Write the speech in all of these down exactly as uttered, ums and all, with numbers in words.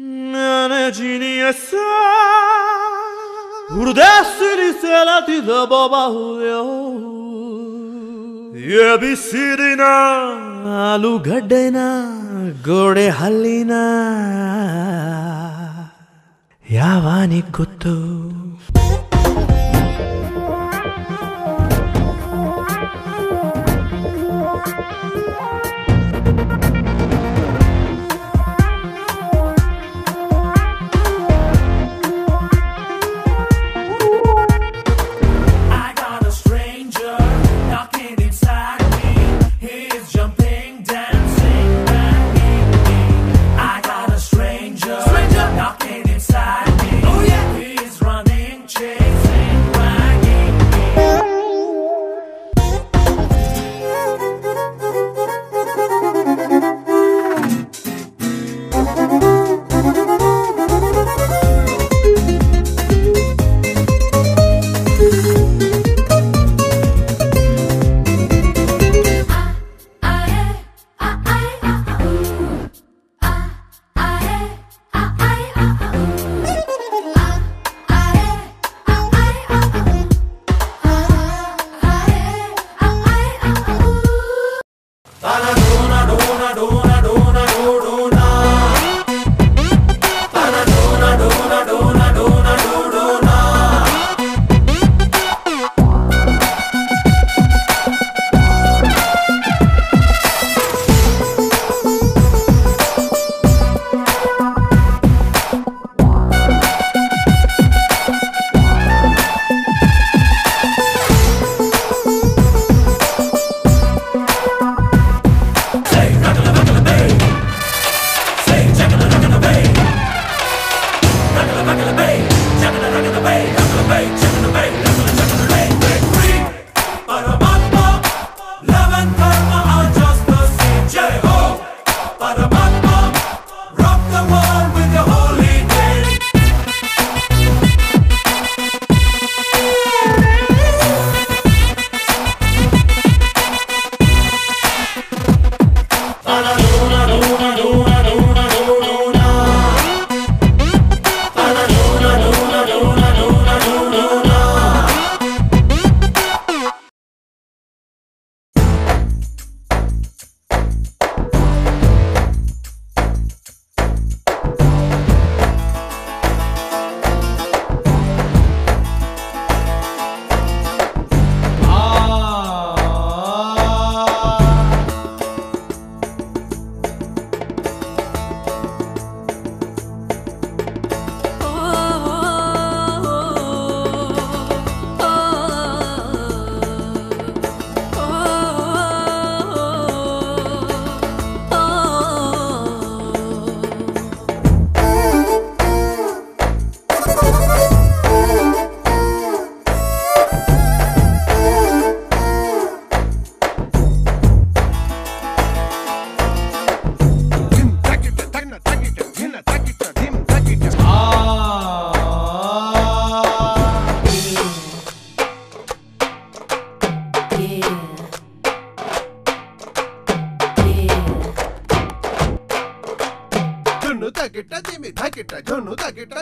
Nenecini esen Urdesini selati de baba hudeyo Yebisirina Alu gaddena Gode hallina Yavani kuttu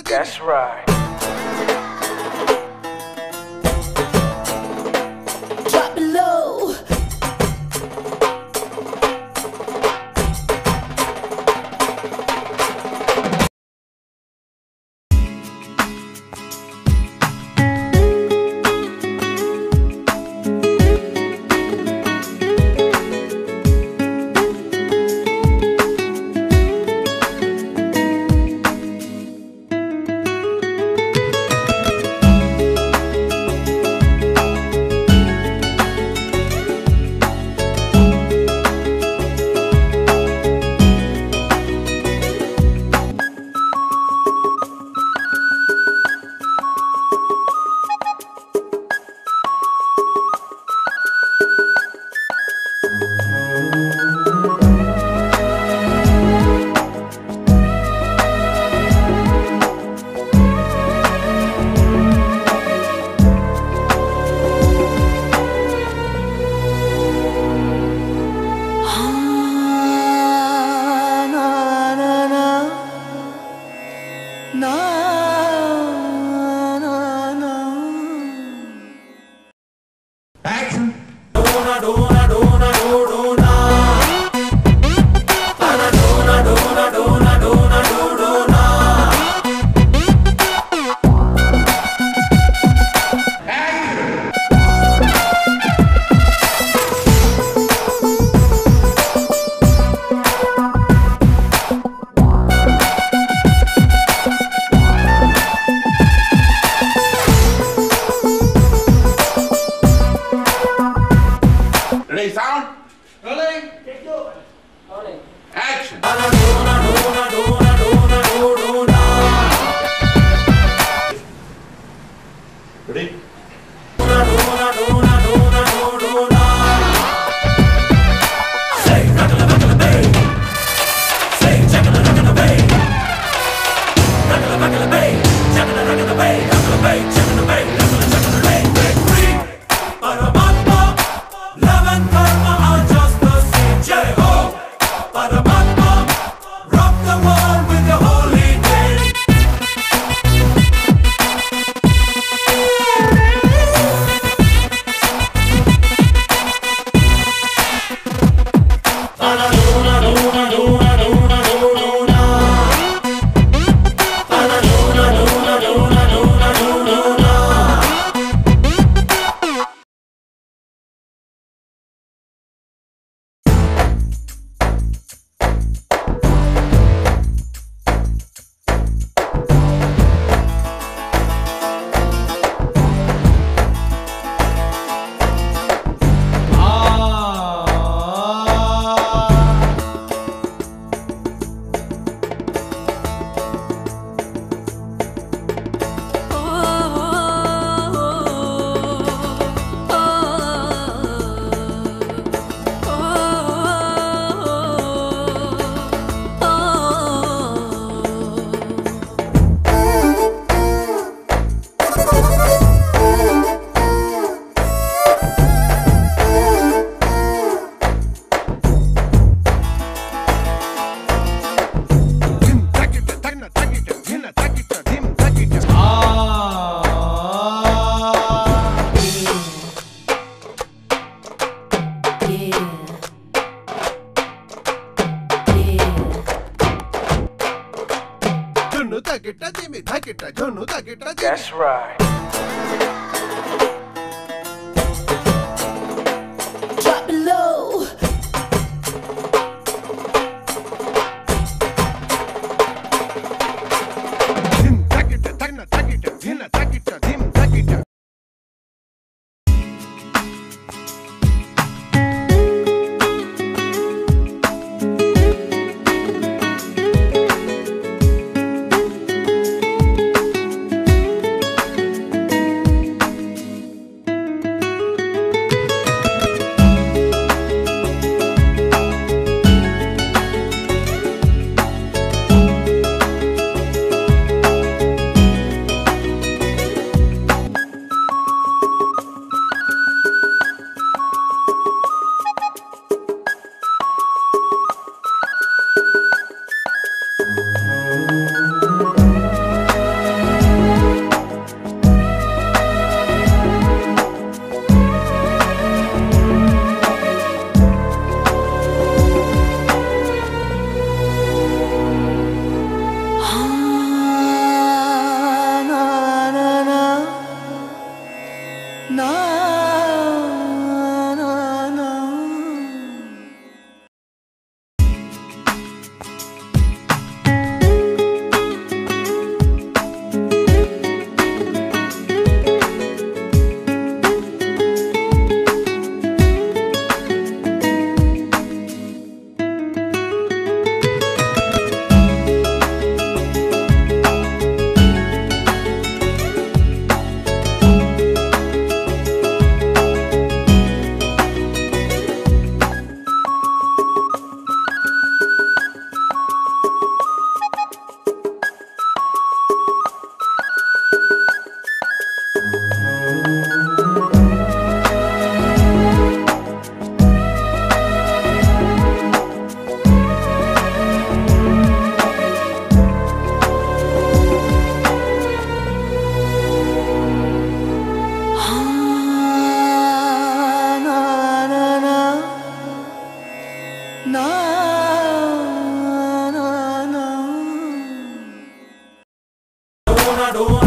That's right. Drop it low. That's right. Drop it low. Him takita, takna takita, hina takita, him takita. ಮಾಡುವ